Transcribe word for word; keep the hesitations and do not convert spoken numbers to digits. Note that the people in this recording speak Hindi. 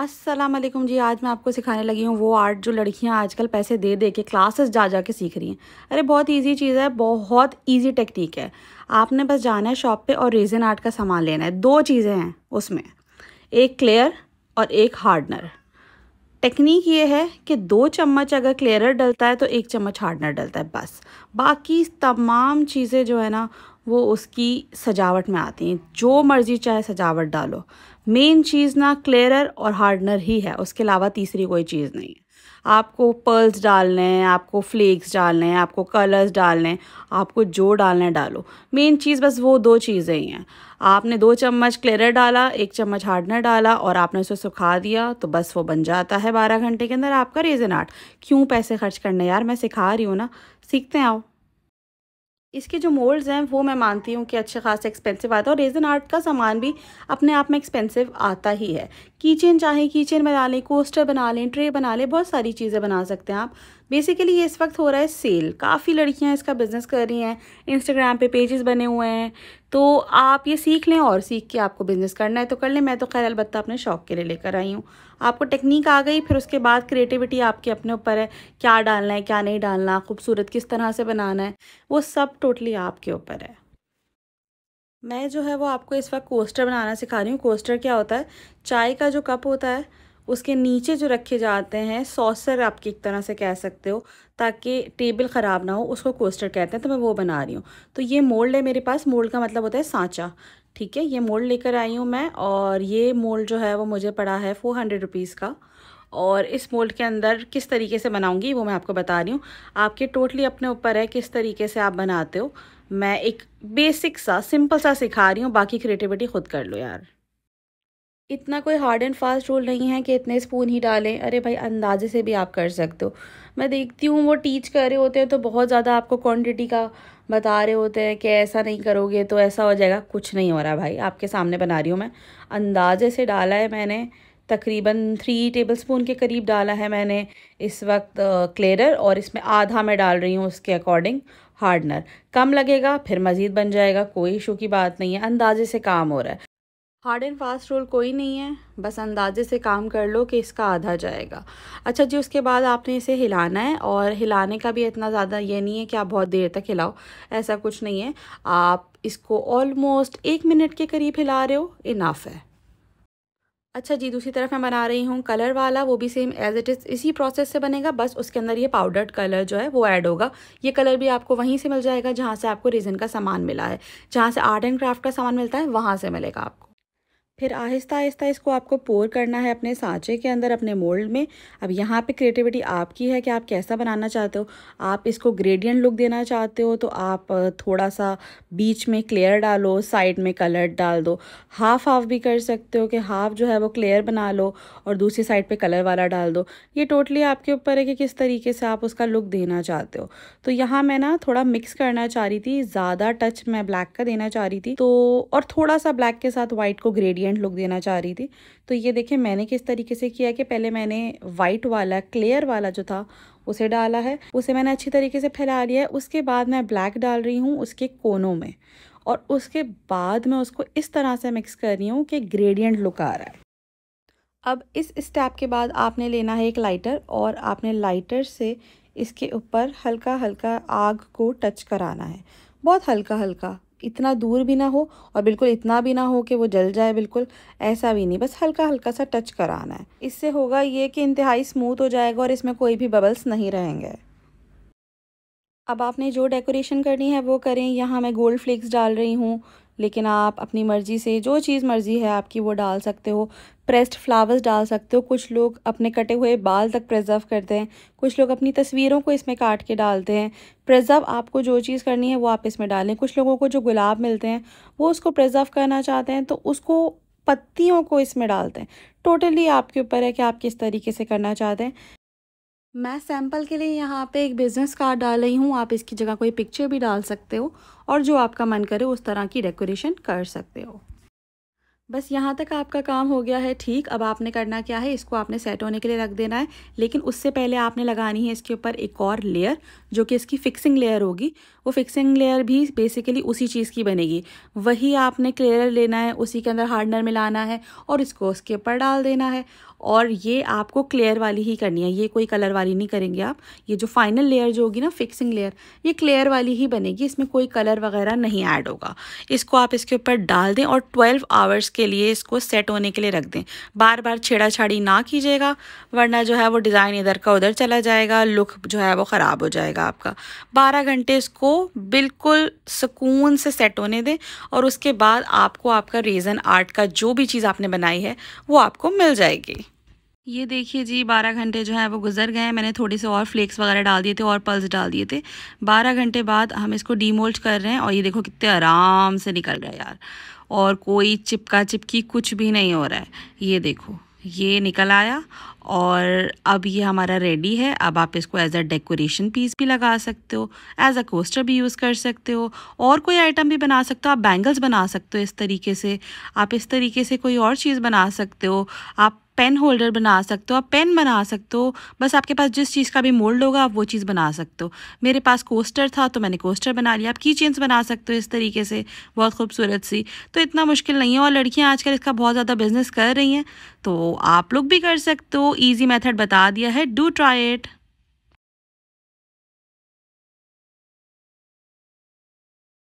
अस्सलाम वालेकुम जी। आज मैं आपको सिखाने लगी हूँ वो आर्ट जो लड़कियाँ आजकल पैसे दे दे के क्लासेस जा जा के सीख रही हैं। अरे बहुत इजी चीज़ है, बहुत इजी टेक्निक है। आपने बस जाना है शॉप पे और रेजिन आर्ट का सामान लेना है। दो चीज़ें हैं उसमें, एक क्लेयर और एक हार्डनर। टेक्निक ये है कि दो चम्मच अगर क्लेयर डलता है तो एक चम्मच हार्डनर डलता है, बस। बाकी तमाम चीज़ें जो है ना वो उसकी सजावट में आती हैं, जो मर्जी चाहे सजावट डालो। मेन चीज़ ना क्लेयर और हार्डनर ही है, उसके अलावा तीसरी कोई चीज़ नहीं है। आपको पर्ल्स डालने हैं, आपको फ्लेक्स डालने हैं, आपको कलर्स डालने हैं, आपको जो डालने डालो, मेन चीज़ बस वो दो चीज़ें ही हैं। आपने दो चम्मच क्लेयर डाला, एक चम्मच हार्डनर डाला और आपने उसे सुखा दिया तो बस वो बन जाता है बारह घंटे के अंदर आपका रेजिन आर्ट। क्यों पैसे खर्च करने यार, मैं सिखा रही हूँ ना, सीखते हैं आओ। इसके जो मोल्ड्स हैं वो मैं मानती हूँ कि अच्छे खासे एक्सपेंसिव आता है और रेजिन आर्ट का सामान भी अपने आप में एक्सपेंसिव आता ही है। कीचेन चाहे कीचेन बना लें, कोस्टर बना लें, ट्रे बना लें, बहुत सारी चीज़ें बना सकते हैं आप। बेसिकली ये इस वक्त हो रहा है सेल, काफ़ी लड़कियां इसका बिज़नेस कर रही हैं, इंस्टाग्राम पे पेजेस बने हुए हैं। तो आप ये सीख लें और सीख के आपको बिज़नेस करना है तो कर लें। मैं तो खैर अलबत्ता अपने शौक़ के लिए लेकर आई हूँ। आपको टेक्निक आ गई, फिर उसके बाद क्रिएटिविटी आपके अपने ऊपर है, क्या डालना है क्या नहीं डालना, खूबसूरत किस तरह से बनाना है, वो सब टोटली आपके ऊपर है। मैं जो है वो आपको इस वक्त कोस्टर बनाना सिखा रही हूँ। कोस्टर क्या होता है, चाय का जो कप होता है उसके नीचे जो रखे जाते हैं सॉसर, आपकी एक तरह से कह सकते हो, ताकि टेबल ख़राब ना हो, उसको कोस्टर कहते हैं। तो मैं वो बना रही हूँ। तो ये मोल्ड है मेरे पास, मोल्ड का मतलब होता है सांचा, ठीक है। ये मोल्ड लेकर आई हूँ मैं और ये मोल्ड जो है वो मुझे पड़ा है फोर हंड्रेड रुपीज़ का। और इस मोल्ड के अंदर किस तरीके से बनाऊँगी वो मैं आपको बता रही हूँ। आपके टोटली अपने ऊपर है किस तरीके से आप बनाते हो। मैं एक बेसिक सा सिंपल सा सिखा रही हूँ, बाकी क्रिएटिविटी खुद कर लो यार। इतना कोई हार्ड एंड फास्ट रूल नहीं है कि इतने स्पून ही डालें, अरे भाई अंदाजे से भी आप कर सकते हो। मैं देखती हूँ वो टीच कर रहे होते हैं तो बहुत ज़्यादा आपको क्वांटिटी का बता रहे होते हैं कि ऐसा नहीं करोगे तो ऐसा हो जाएगा। कुछ नहीं हो रहा भाई, आपके सामने बना रही हूँ मैं। अंदाजे से डाला है मैंने, तकरीबन थ्री टेबलस्पून के करीब डाला है मैंने इस वक्त क्लेयर, और इसमें आधा मैं डाल रही हूँ उसके अकॉर्डिंग हार्डनर। कम लगेगा फिर मज़ीद बन जाएगा, कोई इशू की बात नहीं है। अंदाजे से काम हो रहा है, हार्ड एंड फास्ट रूल कोई नहीं है, बस अंदाजे से काम कर लो कि इसका आधा जाएगा। अच्छा जी, उसके बाद आपने इसे हिलाना है, और हिलाने का भी इतना ज़्यादा ये नहीं है कि आप बहुत देर तक हिलाओ, ऐसा कुछ नहीं है। आप इसको ऑलमोस्ट एक मिनट के करीब हिला रहे हो, इनफ है। अच्छा जी, दूसरी तरफ मैं बना रही हूँ कलर वाला, वो भी सेम एज इट इज़ इसी प्रोसेस से बनेगा, बस उसके अंदर ये पाउडर्ड कलर जो है वो ऐड होगा। ये कलर भी आपको वहीं से मिल जाएगा जहाँ से आपको रेजिन का सामान मिला है, जहाँ से आर्ट एंड क्राफ्ट का सामान मिलता है वहाँ से मिलेगा आपको। फिर आहिस्ता आहिस्ता इसको आपको पोर करना है अपने सांचे के अंदर, अपने मोल्ड में। अब यहाँ पे क्रिएटिविटी आपकी है कि आप कैसा बनाना चाहते हो। आप इसको ग्रेडियंट लुक देना चाहते हो तो आप थोड़ा सा बीच में क्लेयर डालो, साइड में कलर डाल दो। हाफ हाफ भी कर सकते हो कि हाफ जो है वो क्लेयर बना लो और दूसरी साइड पे कलर वाला डाल दो। ये टोटली आपके ऊपर है कि किस तरीके से आप उसका लुक देना चाहते हो। तो यहाँ मैं ना थोड़ा मिक्स करना चाह रही थी, ज़्यादा टच मैं ब्लैक का देना चाह रही थी तो, और थोड़ा सा ब्लैक के साथ वाइट को ग्रेडियंट लुक देना चाह रही थी। तो ये देखें मैंने किस तरीके से किया कि पहले मैंने वाइट वाला क्लेयर वाला जो था उसे डाला है, उसे मैंने अच्छी तरीके से फैला लिया है। उसके बाद मैं ब्लैक डाल रही हूँ उसके कोनों में, और उसके बाद मैं उसको इस तरह से मिक्स कर रही हूँ कि ग्रेडियंट लुक आ रहा है। अब इस स्टेप के बाद आपने लेना है एक लाइटर, और आपने लाइटर से इसके ऊपर हल्का हल्का आग को टच कराना है, बहुत हल्का हल्का, इतना दूर भी ना हो और बिल्कुल इतना भी ना हो कि वो जल जाए, बिल्कुल ऐसा भी नहीं, बस हल्का हल्का सा टच कराना है। इससे होगा ये कि इंतहाई स्मूथ हो जाएगा और इसमें कोई भी बबल्स नहीं रहेंगे। अब आपने जो डेकोरेशन करनी है वो करें। यहाँ मैं गोल्ड फ्लेक्स डाल रही हूँ, लेकिन आप अपनी मर्ज़ी से जो चीज़ मर्ज़ी है आपकी वो डाल सकते हो। प्रेस्ड फ्लावर्स डाल सकते हो, कुछ लोग अपने कटे हुए बाल तक प्रिजर्व करते हैं, कुछ लोग अपनी तस्वीरों को इसमें काट के डालते हैं। प्रिजर्व आपको जो चीज़ करनी है वो आप इसमें डालें। कुछ लोगों को जो गुलाब मिलते हैं वो उसको प्रिजर्व करना चाहते हैं तो उसको पत्तियों को इसमें डालते हैं। टोटली आपके ऊपर है कि आप किस तरीके से करना चाहते हैं। मैं सैंपल के लिए यहाँ पे एक बिज़नेस कार्ड डाल रही हूँ, आप इसकी जगह कोई पिक्चर भी डाल सकते हो और जो आपका मन करे उस तरह की डेकोरेशन कर सकते हो। बस यहाँ तक आपका काम हो गया है ठीक। अब आपने करना क्या है, इसको आपने सेट होने के लिए रख देना है, लेकिन उससे पहले आपने लगानी है इसके ऊपर एक और लेयर जो कि इसकी फिक्सिंग लेयर होगी। वो फिक्सिंग लेयर भी बेसिकली उसी चीज़ की बनेगी। वही आपने क्लेयर लेना है, उसी के अंदर हार्डनर मिलाना है और इसको उसके ऊपर डाल देना है। और ये आपको क्लेयर वाली ही करनी है, ये कोई कलर वाली नहीं करेंगे आप। ये जो फाइनल लेयर जो होगी ना फिक्सिंग लेयर, ये क्लेयर वाली ही बनेगी, इसमें कोई कलर वगैरह नहीं ऐड होगा। इसको आप इसके ऊपर डाल दें और ट्वेल्व आवर्स के लिए इसको सेट होने के लिए रख दें। बार बार छेड़ाछाड़ी ना कीजिएगा, वरना जो है वो डिज़ाइन इधर का उधर चला जाएगा, लुक जो है वो ख़राब हो जाएगा आपका। बारह घंटे इसको बिल्कुल सुकून से सेट होने दें और उसके बाद आपको आपका रेज़न आर्ट का जो भी चीज़ आपने बनाई है वो आपको मिल जाएगी। ये देखिए जी, बारह घंटे जो है वो गुजर गए हैं। मैंने थोड़े से और फ्लेक्स वगैरह डाल दिए थे और पल्स डाल दिए थे। बारह घंटे बाद हम इसको डीमोल्ड कर रहे हैं और ये देखो कितने आराम से निकल गया यार, और कोई चिपका चिपकी कुछ भी नहीं हो रहा है। ये देखो ये निकल आया और अब ये हमारा रेडी है। अब आप इसको एज अ डेकोरेशन पीस भी लगा सकते हो, एज अ कोस्टर भी यूज़ कर सकते हो, और कोई आइटम भी बना सकते हो। आप बैंगल्स बना सकते हो इस तरीके से, आप इस तरीके से कोई और चीज़ बना सकते हो, आप पेन होल्डर बना सकते हो, आप पेन बना सकते हो। बस आपके पास जिस चीज़ का भी मोल्ड होगा आप वो चीज़ बना सकते हो। मेरे पास कोस्टर था तो मैंने कोस्टर बना लिया। आप की चेन्स बना सकते हो इस तरीके से, बहुत खूबसूरत सी। तो इतना मुश्किल नहीं है और लड़कियां आजकल इसका बहुत ज़्यादा बिजनेस कर रही हैं, तो आप लोग भी कर सकते हो। ईजी मेथड बता दिया है, डू ट्राई इट।